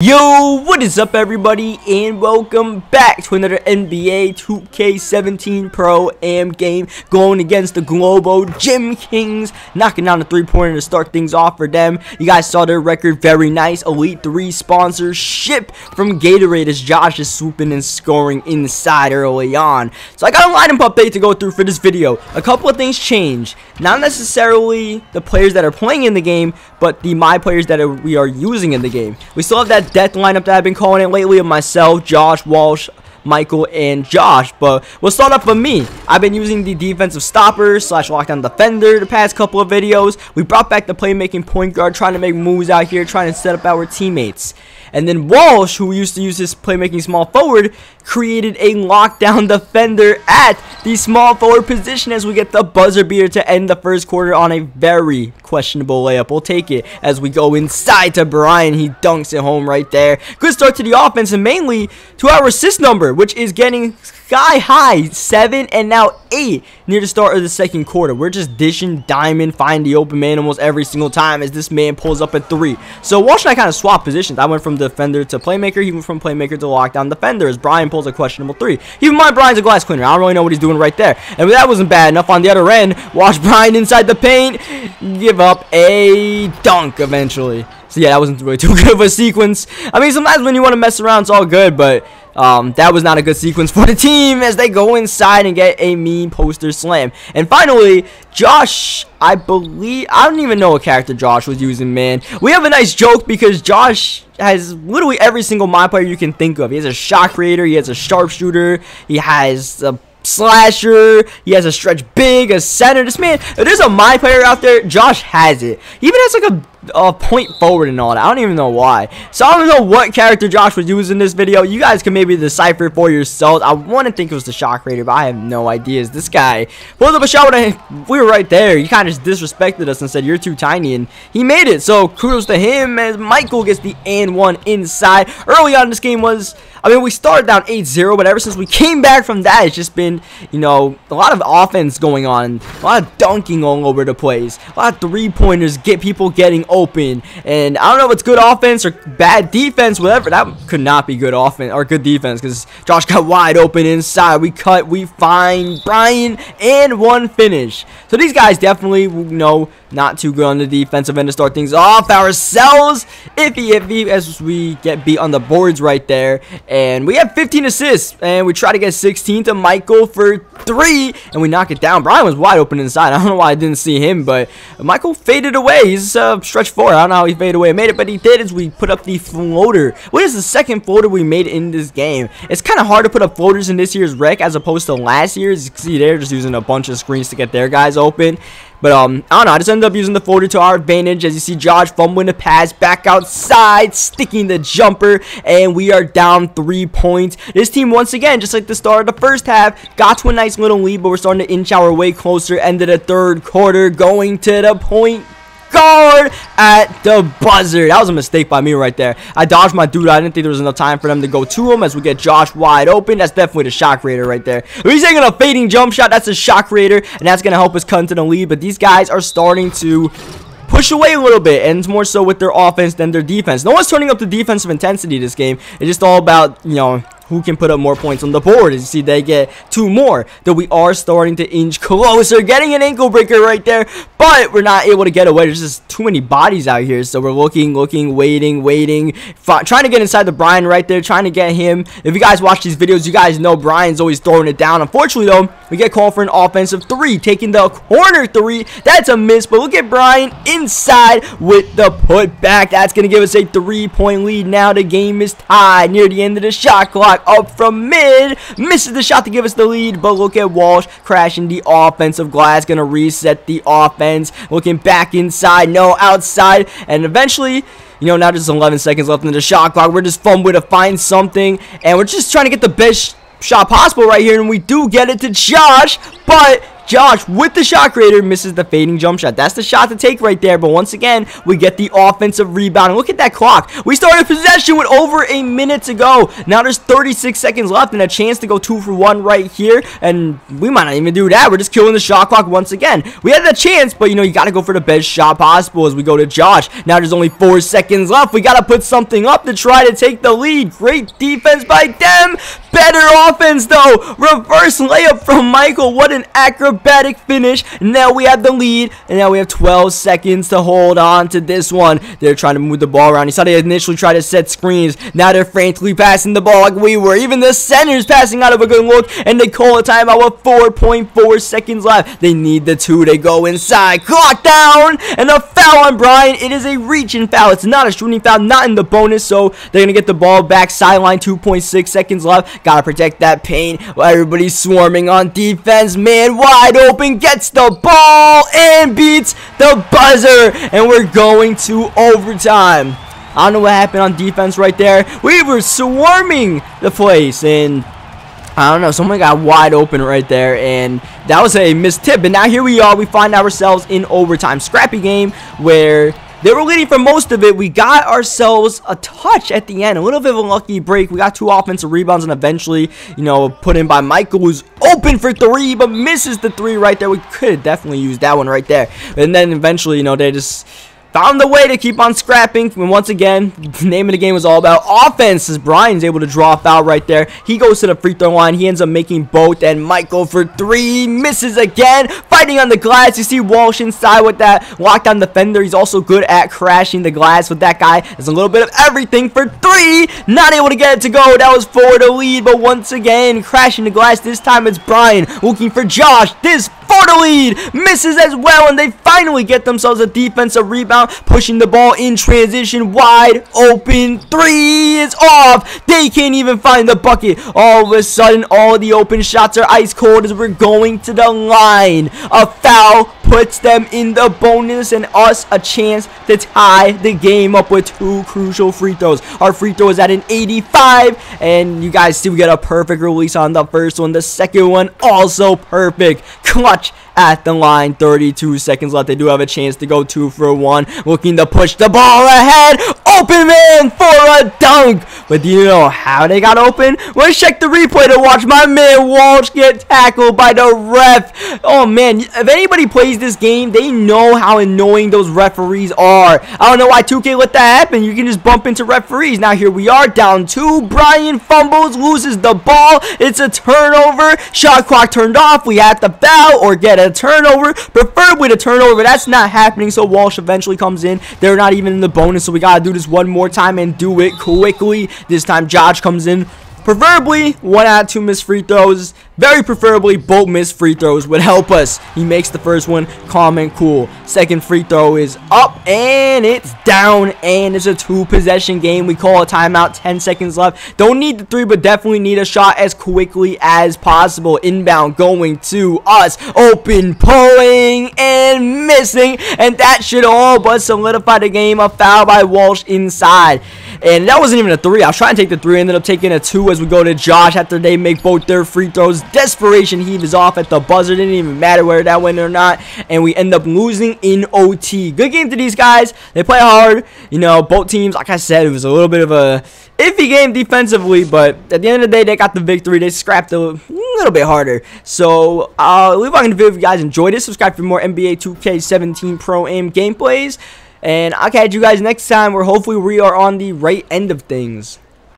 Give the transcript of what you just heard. Yo, what is up everybody, and welcome back to another NBA 2K17 Pro AM game, going against the Globo Jim Kings, knocking down a three-pointer to start things off for them. You guys saw their record, very nice, Elite 3 sponsorship from Gatorade as Josh is swooping and scoring inside early on. So I got a lineup update to go through for this video. A couple of things changed, not necessarily the players that are playing in the game, but the my players that we are using in the game. We still have that death lineup that I've been calling it lately of myself, Josh, Walsh, Michael, and Josh, but we'll start off with me. I've been using the defensive stopper slash lockdown defender the past couple of videos. We brought back the playmaking point guard, trying to make moves out here, trying to set up our teammates. And then Walsh, who used to use his playmaking small forward, created a lockdown defender at the small forward position as we get the buzzer beater to end the first quarter on a very questionable layup. We'll take it as we go inside to Brian. He dunks it home right there. Good start to the offense and mainly to our assist number, which is getting sky high, 7 and now 8 near the start of the second quarter. We're just dishing diamond, find the open man almost every single time as this man pulls up at 3. So Walsh and I kind of swapped positions. I went from defender to playmaker. He went from playmaker to lockdown defender as Brian pulls a questionable 3. Keep in mind, Brian's a glass cleaner. I don't really know what he's doing right there. And that wasn't bad enough on the other end. Walsh, Brian inside the paint, give up a dunk eventually. So yeah, that wasn't really too good of a sequence. I mean, sometimes when you want to mess around, it's all good, but that was not a good sequence for the team as they go inside and get a mean poster slam. And finally, Josh, I don't even know what character Josh was using, man. We have a nice joke because Josh has literally every single my player you can think of. He has a shot creator, he has a sharpshooter, he has a slasher, he has a stretch big, a center. This man, if there's a my player out there, Josh has it. He even has like a point forward and all that. I don't even know why. So I don't know what character Josh was using in this video. You guys can maybe decipher for yourselves. I want to think it was the shot creator, but I have no ideas. This guy pulled up a shot when we were right there. He kind of just disrespected us and said, "You're too tiny," and he made it. So kudos to him as Michael gets the and one inside. Early on in this game was, I mean, we started down 8-0, but ever since we came back from that, it's just been, you know, a lot of offense going on, a lot of dunking all over the place, a lot of three-pointers, get people getting open, and I don't know if it's good offense or bad defense, whatever. That could not be good offense or good defense because Josh got wide open inside. We cut, we find Brian, and one finish. So these guys definitely, you know, not too good on the defensive end to start things off. Ourselves, iffy as we get beat on the boards right there. And we have 15 assists, and we try to get 16 to Michael for 3, and we knock it down. Brian was wide open inside. I don't know why I didn't see him, but Michael faded away. He's stretch forward. I don't know how he faded away and made it, but he did as we put up the floater. What is the second floater we made in this game? It's kind of hard to put up floaters in this year's rec as opposed to last year's. You can see they're just using a bunch of screens to get their guys open. But, I don't know, I just ended up using the floater to our advantage. As you see, Josh fumbling the pass back outside, sticking the jumper, and we are down 3 points. This team, once again, just like the start of the first half, got to a nice little lead, but we're starting to inch our way closer. End of the third quarter, going to the point guard at the buzzer. That was a mistake by me right there. I dodged my dude. I didn't think there was enough time for them to go to him as we get Josh wide open. That's definitely the shot creator right there. He's taking a fading jump shot. That's a shot creator, and that's going to help us cut into the lead. But these guys are starting to push away a little bit, and it's more so with their offense than their defense. No one's turning up the defensive intensity this game. It's just all about, you know, who can put up more points on the board. As you see, they get 2 more. Though we are starting to inch closer. Getting an ankle breaker right there, but we're not able to get away. There's just too many bodies out here. So we're looking, waiting. Trying to get inside the Brian right there. Trying to get him. If you guys watch these videos, you guys know Brian's always throwing it down. Unfortunately, though, we get called for an offensive 3. Taking the corner 3. That's a miss, but look at Brian inside with the putback. That's going to give us a 3-point lead. Now the game is tied near the end of the shot clock. Up from mid, misses the shot to give us the lead, but look at Walsh crashing the offensive glass, gonna reset the offense, looking back inside, no outside, and eventually, you know, now just 11 seconds left in the shot clock, we're just fumbling to find something, and we're just trying to get the best shot possible right here, and we do get it to Josh, but Josh with the shot creator misses the fading jump shot. That's the shot to take right there. But once again, we get the offensive rebound. And look at that clock. We started possession with over a minute to go. Now there's 36 seconds left and a chance to go 2 for 1 right here. And we might not even do that. We're just killing the shot clock once again. We had the chance, but you know, you got to go for the best shot possible as we go to Josh. Now there's only 4 seconds left. We got to put something up to try to take the lead. Great defense by them. Better offense though. Reverse layup from Michael. What an acrobatic finish. Now we have the lead, and now we have 12 seconds to hold on to this one. They're trying to move the ball around. You saw they initially tried to set screens. Now they're frantically passing the ball like we were. Even the center's passing out of a good look, and they call a timeout with 4.4 seconds left. They need the two. They go inside. Clock down, and a foul on Brian. It is a reaching foul. It's not a shooting foul, not in the bonus, so they're going to get the ball back. Sideline, 2.6 seconds left. Gotta protect that paint while everybody's swarming on defense. Man wide open, gets the ball and beats the buzzer, and we're going to overtime. I don't know what happened on defense right there. We were swarming the place, and I don't know, someone got wide open right there, and that was a missed tip. And now here we are, we find ourselves in overtime. Scrappy game where they were leading for most of it. We got ourselves a touch at the end. A little bit of a lucky break. We got 2 offensive rebounds, and eventually, you know, put in by Michael, who's open for 3, but misses the 3 right there. We could have definitely used that one right there. And then eventually, you know, they just found the way to keep on scrapping. And once again, the name of the game was all about offense, as Brian's able to draw a foul right there. He goes to the free throw line. He ends up making both. And Michael for 3 misses again. Fighting on the glass. You see Walsh inside with that lockdown defender. He's also good at crashing the glass with that guy. There's a little bit of everything for 3. Not able to get it to go. That was 4 to lead. But once again, crashing the glass. This time it's Brian looking for Josh. This 4 to lead. Misses as well. And they finally get themselves a defensive rebound. Pushing the ball in transition, wide open, 3 is off. They can't even find the bucket. All of a sudden, all the open shots are ice cold as we're going to the line. A foul puts them in the bonus and us a chance to tie the game up with 2 crucial free throws. Our free throw is at an 85, and you guys see we get a perfect release on the first one. The second one also perfect. Clutch at the line, 32 seconds left. They do have a chance to go 2 for 1. Looking to push the ball ahead. Open man for a dunk. But do you know how they got open? Let's check the replay to watch my man Walsh get tackled by the ref. Oh man, if anybody plays this game, they know how annoying those referees are. I don't know why 2K let that happen. You can just bump into referees. Now here we are, down 2. Brian fumbles, loses the ball. It's a turnover. Shot clock turned off. We have to foul or get a turnover, preferably the turnover. That's not happening, so Walsh eventually comes in. They're not even in the bonus, so we gotta do this one more time and do it quickly. This time Josh comes in, preferably 1 out of 2 missed free throws. Very preferably both missed free throws would help us. He makes the first one calm and cool. Second free throw is up, and it's down, and it's a 2-possession game. We call a timeout, 10 seconds left. Don't need the 3, but definitely need a shot as quickly as possible. Inbound going to us. Open, pulling, and missing, and that should all but solidify the game. A foul by Walsh inside, and that wasn't even a 3. I was trying to take the 3, ended up taking a 2 as we go to Josh after they make both their free throws. Desperation heave is off at the buzzer. Didn't even matter where that went or not, and we end up losing in OT. Good game to these guys. They play hard. You know, both teams, like I said, it was a little bit of a iffy game defensively, but at the end of the day, they got the victory. They scrapped a little bit harder. So I'll leave on the video if you guys enjoyed it. Subscribe for more NBA 2K17 Pro AM gameplays, and I'll catch you guys next time where hopefully we are on the right end of things.